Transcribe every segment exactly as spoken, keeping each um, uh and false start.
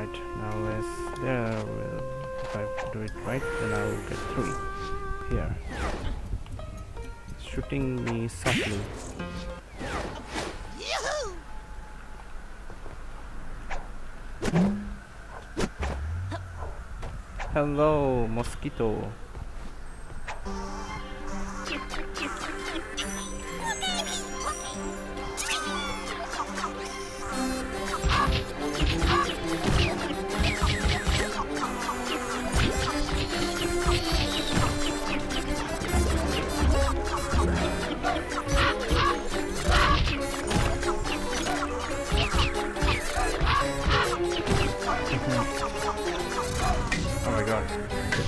Right, now as there will, if I do it right, then I will get through here. It's shooting me softly. Hello, mosquito.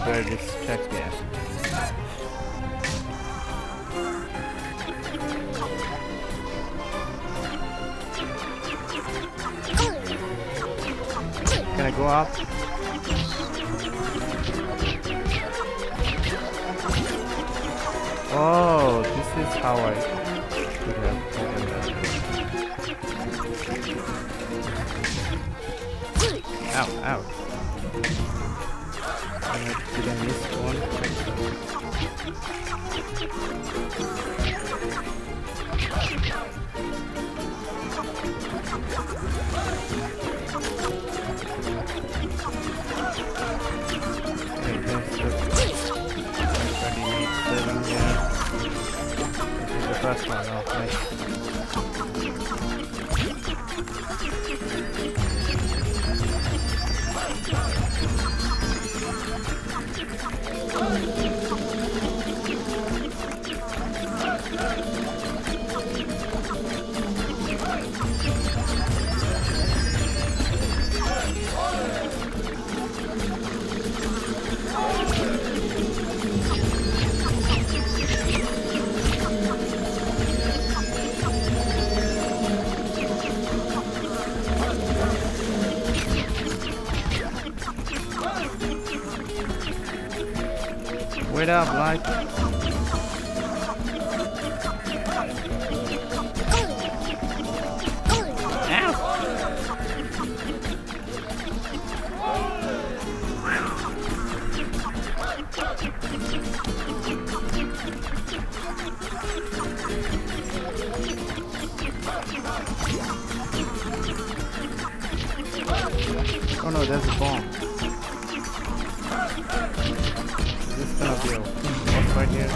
Where this check there? Can I go up? Oh, this is how I could have taken that. Ow, ow. Did I miss one? The first one, okay. Wait up, like. Oh no, there's a bomb. Right here.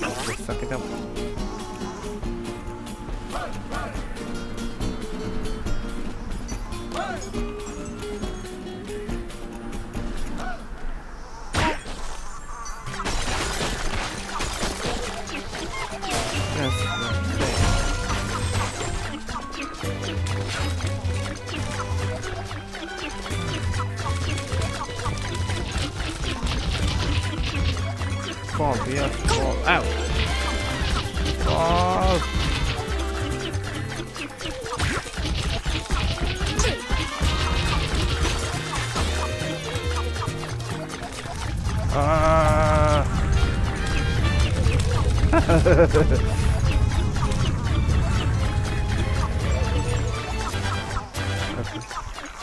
Let's suck it up. Bomb, yeah, bomb, ow! Bomb! Ah!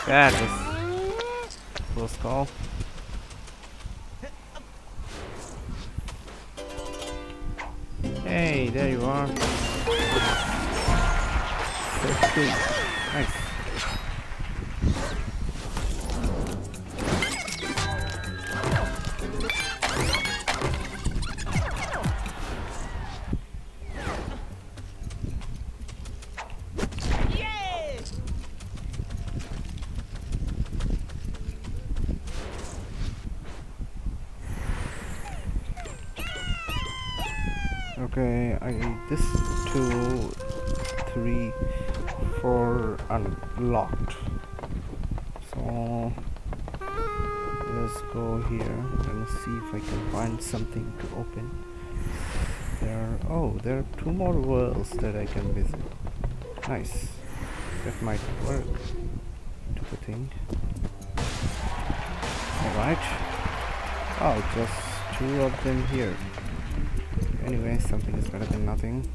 That was a close call. Hey, there you are. That's good. Nice. Okay, I need this two, three, four unlocked. So let's go here and see if I can find something to open. There, are, oh, there are two more worlds that I can visit. Nice, that might work. Do the thing. right? Oh, just two of them here. Anyway, something is better than nothing.